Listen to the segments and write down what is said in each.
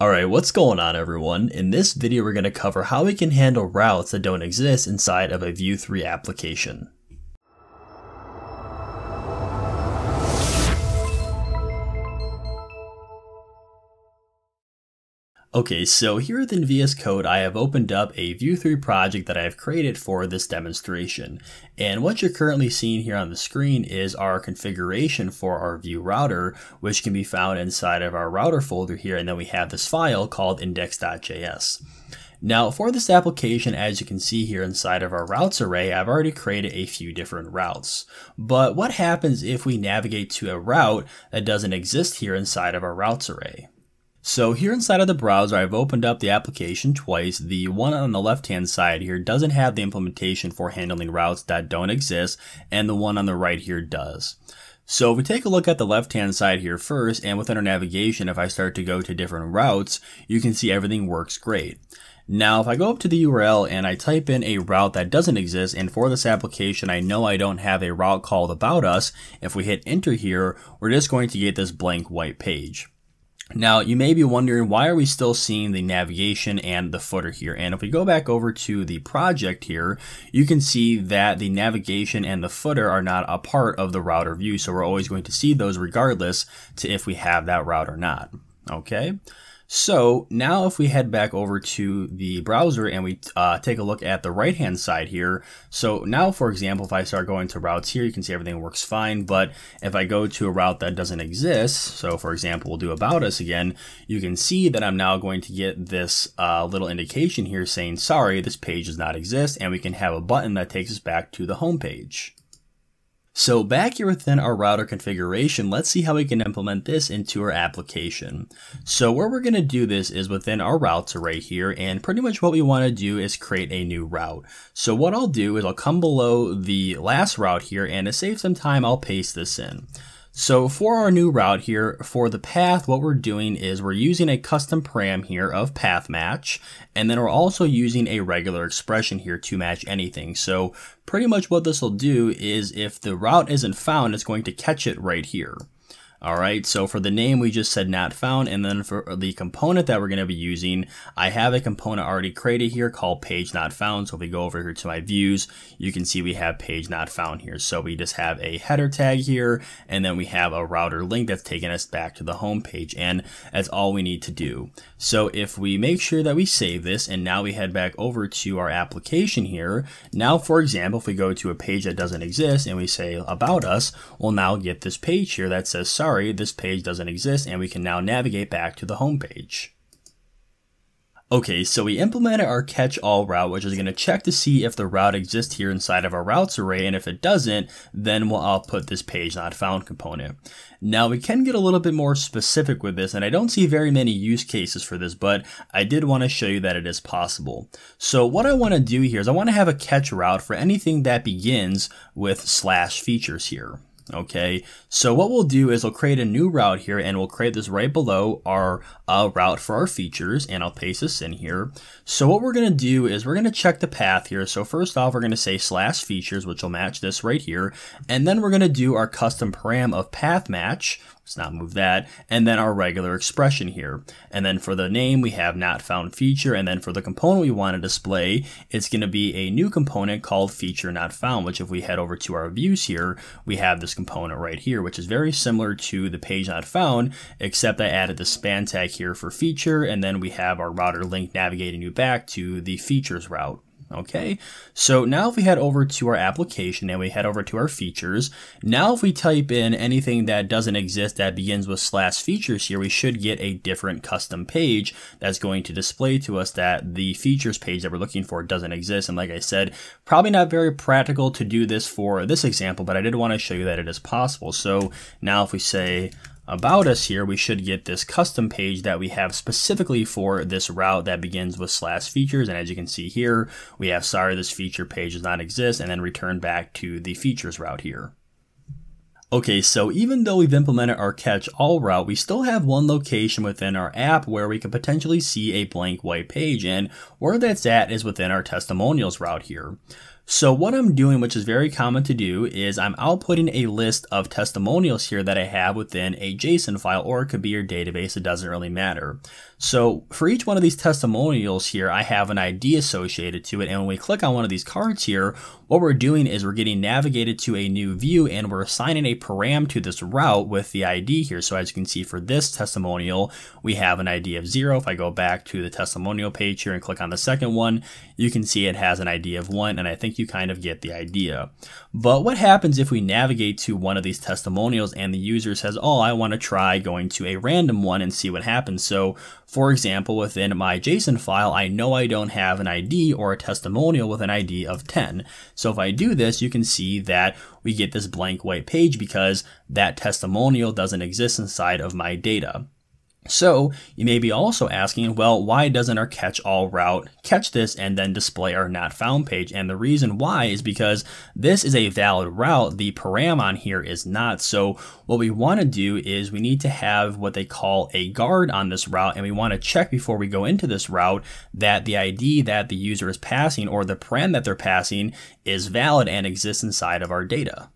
Alright, what's going on everyone? In this video we're going to cover how we can handle routes that don't exist inside of a Vue 3 application. Okay, so here within VS Code, I have opened up a Vue 3 project that I have created for this demonstration. And what you're currently seeing here on the screen is our configuration for our Vue Router, which can be found inside of our router folder here. And then we have this file called index.js. Now for this application, as you can see here inside of our routes array, I've already created a few different routes. But what happens if we navigate to a route that doesn't exist here inside of our routes array? So here inside of the browser, I've opened up the application twice. The one on the left-hand side here doesn't have the implementation for handling routes that don't exist, and the one on the right here does. So if we take a look at the left-hand side here first, and within our navigation, if I start to go to different routes, you can see everything works great. Now, if I go up to the URL and I type in a route that doesn't exist, and for this application, I know I don't have a route called About Us. If we hit enter here, we're just going to get this blank white page. Now you may be wondering, why are we still seeing the navigation and the footer here? And if we go back over to the project here, you can see that the navigation and the footer are not a part of the router view. So we're always going to see those regardless to if we have that route or not. Okay. So now if we head back over to the browser and we take a look at the right hand side here. So now, for example, if I start going to routes here, you can see everything works fine. But if I go to a route that doesn't exist, so for example, we'll do About Us again, you can see that I'm now going to get this little indication here saying, sorry, this page does not exist. And we can have a button that takes us back to the home page. So back here within our router configuration, let's see how we can implement this into our application. So where we're going to do this is within our routes array here, and pretty much what we want to do is create a new route. So what I'll do is I'll come below the last route here, and to save some time, I'll paste this in. So for our new route here, for the path, what we're doing is we're using a custom param here of path match, and then we're also using a regular expression here to match anything. So pretty much what this will do is if the route isn't found, it's going to catch it right here. All right, so for the name, we just said not found, and then for the component that we're going to be using, I have a component already created here called page not found. So if we go over here to my views, you can see we have page not found here. So we just have a header tag here, and then we have a router link that's taking us back to the home page, and that's all we need to do. So if we make sure that we save this, and now we head back over to our application here. Now, for example, if we go to a page that doesn't exist and we say About Us, we'll now get this page here that says, sorry, this page doesn't exist, and we can now navigate back to the home page. Okay, so we implemented our catch-all route, which is going to check to see if the route exists here inside of our routes array, and if it doesn't, then we'll output this page not found component. Now we can get a little bit more specific with this, and I don't see very many use cases for this, but I did want to show you that it is possible. So what I want to do here is I want to have a catch route for anything that begins with /features here. Okay, so what we'll do is we'll create a new route here, and we'll create this right below our route for our features, and I'll paste this in here. So what we're going to do is we're going to check the path here. So first off, we're going to say /features, which will match this right here. And then we're going to do our custom param of path match. Let's not move that. And then our regular expression here. And then for the name, we have not found feature. And then for the component we want to display, it's going to be a new component called feature not found, which if we head over to our views here, we have this component right here, which is very similar to the page not found, except I added the span tag here for feature. And then we have our router link navigating you back to the features route. Okay, so now if we head over to our application and we head over to our features, now if we type in anything that doesn't exist that begins with /features here, we should get a different custom page that's going to display to us that the features page that we're looking for doesn't exist. And like I said, probably not very practical to do this for this example, but I did want to show you that it is possible. So now if we say About Us here, we should get this custom page that we have specifically for this route that begins with /features. And as you can see here, we have sorry, this feature page does not exist, and then return back to the features route here. Okay, so even though we've implemented our catch-all route, we still have one location within our app where we can potentially see a blank white page, and where that's at is within our testimonials route here. So what I'm doing, which is very common to do, is I'm outputting a list of testimonials here that I have within a JSON file, or it could be your database, it doesn't really matter. So for each one of these testimonials here, I have an ID associated to it, and when we click on one of these cards here, what we're doing is we're getting navigated to a new view and we're assigning a param to this route with the ID here. So as you can see for this testimonial, we have an ID of 0. If I go back to the testimonial page here and click on the second one, you can see it has an ID of 1, and I think you kind of get the idea. But what happens if we navigate to one of these testimonials and the user says, oh, I want to try going to a random one and see what happens? So for example, within my JSON file, I know I don't have an ID or a testimonial with an ID of 10. So if I do this, you can see that we get this blank white page because that testimonial doesn't exist inside of my data. So you may be also asking, well, why doesn't our catch all route catch this and then display our not found page? And the reason why is because this is a valid route. The param on here is not. So what we want to do is we need to have what they call a guard on this route. And we want to check before we go into this route that the ID that the user is passing, or the param that they're passing, is valid and exists inside of our data.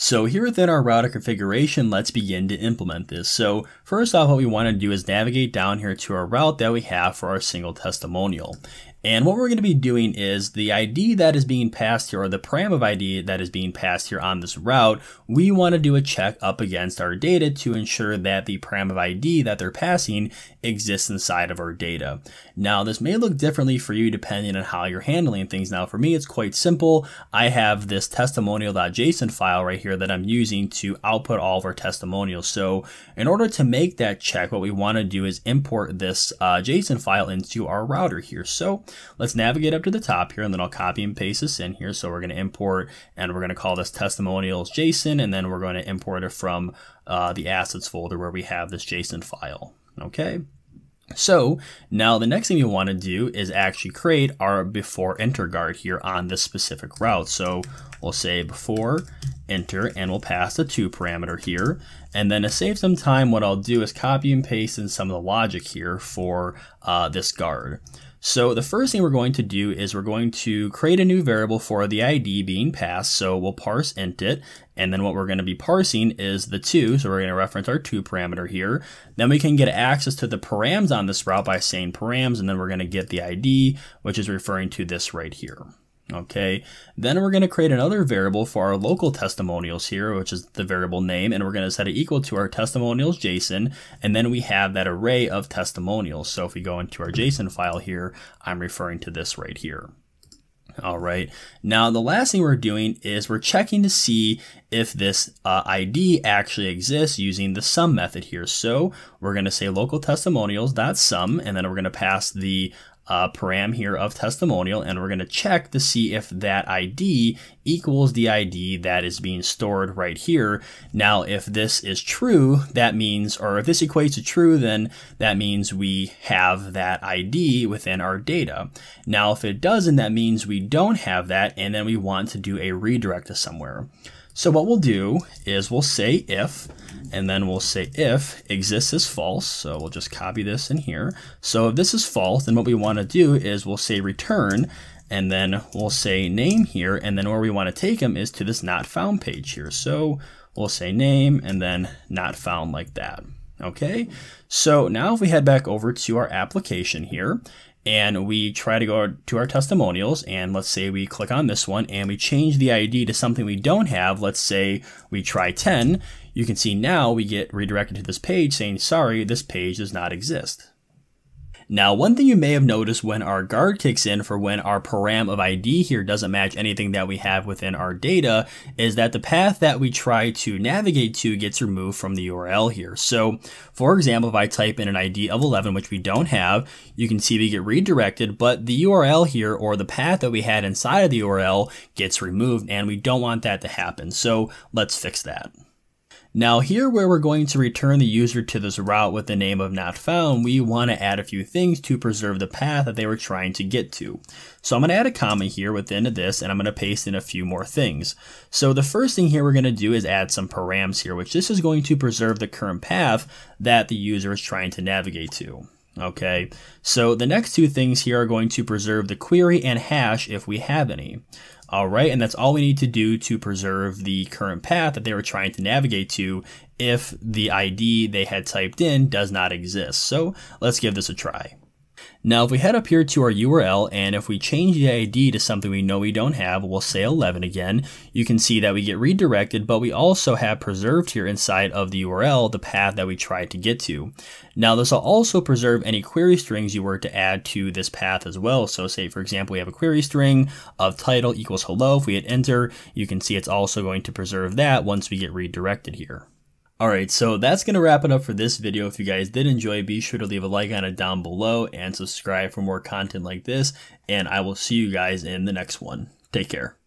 So here within our router configuration, let's begin to implement this. So first off, what we want to do is navigate down here to our route that we have for our single testimonial. And what we're going to be doing is the ID that is being passed here, or the param of ID that is being passed here on this route, we want to do a check up against our data to ensure that the param of ID that they're passing exists inside of our data. Now, this may look differently for you depending on how you're handling things. Now, for me, it's quite simple. I have this testimonial.json file right here that I'm using to output all of our testimonials. So in order to make that check, what we want to do is import this JSON file into our router here. So let's navigate up to the top here, and then I'll copy and paste this in here. So we're going to import, and we're going to call this testimonials JSON, and then we're going to import it from the assets folder where we have this JSON file. Okay. So now the next thing you want to do is actually create our before enter guard here on this specific route. So we'll say before enter, and we'll pass the 2 parameter here. And then to save some time, what I'll do is copy and paste in some of the logic here for this guard. So the first thing we're going to do is we're going to create a new variable for the ID being passed. So we'll parse int it. And then what we're going to be parsing is the 2. So we're going to reference our 2 parameter here. Then we can get access to the params on this route by saying params. And then we're going to get the ID, which is referring to this right here. Okay, then we're going to create another variable for our local testimonials here, which is the variable name, and we're going to set it equal to our testimonials JSON, and then we have that array of testimonials. So if we go into our JSON file here, I'm referring to this right here. All right, now the last thing we're doing is we're checking to see if this ID actually exists using the sum method here. So we're going to say local testimonials.sum, and then we're going to pass the param here of testimonial, and we're going to check to see if that ID equals the ID that is being stored right here. Now, if this is true, that means, or if this equates to true, then that means we have that ID within our data. Now, if it doesn't, that means we don't have that, and then we want to do a redirect to somewhere. So what we'll do is we'll say if, and then we'll say if exists is false. So we'll just copy this in here. So if this is false, then what we want to do is we'll say return, and then we'll say name here. And then where we want to take them is to this not found page here. So we'll say name and then not found like that. Okay. So now if we head back over to our application here, and we try to go to our testimonials, and let's say we click on this one and we change the ID to something we don't have. Let's say we try 10. You can see now we get redirected to this page saying, sorry, this page does not exist. Now, one thing you may have noticed when our guard kicks in for when our param of ID here doesn't match anything that we have within our data is that the path that we try to navigate to gets removed from the URL here. So for example, if I type in an ID of 11, which we don't have, you can see we get redirected, but the URL here, or the path that we had inside of the URL, gets removed, and we don't want that to happen. So let's fix that. Now here where we're going to return the user to this route with the name of not found, we want to add a few things to preserve the path that they were trying to get to. So I'm going to add a comma here within this, and I'm going to paste in a few more things. So the first thing here we're going to do is add some params here, which this is going to preserve the current path that the user is trying to navigate to. Okay, so the next two things here are going to preserve the query and hash if we have any. All right, and that's all we need to do to preserve the current path that they were trying to navigate to if the ID they had typed in does not exist. So let's give this a try. Now, if we head up here to our URL, and if we change the ID to something we know we don't have, we'll say 11 again, you can see that we get redirected, but we also have preserved here inside of the URL the path that we tried to get to. Now, this will also preserve any query strings you were to add to this path as well. So say, for example, we have a query string of title equals hello. If we hit enter, you can see it's also going to preserve that once we get redirected here. All right, so that's gonna wrap it up for this video. If you guys did enjoy, be sure to leave a like on it down below and subscribe for more content like this. And I will see you guys in the next one. Take care.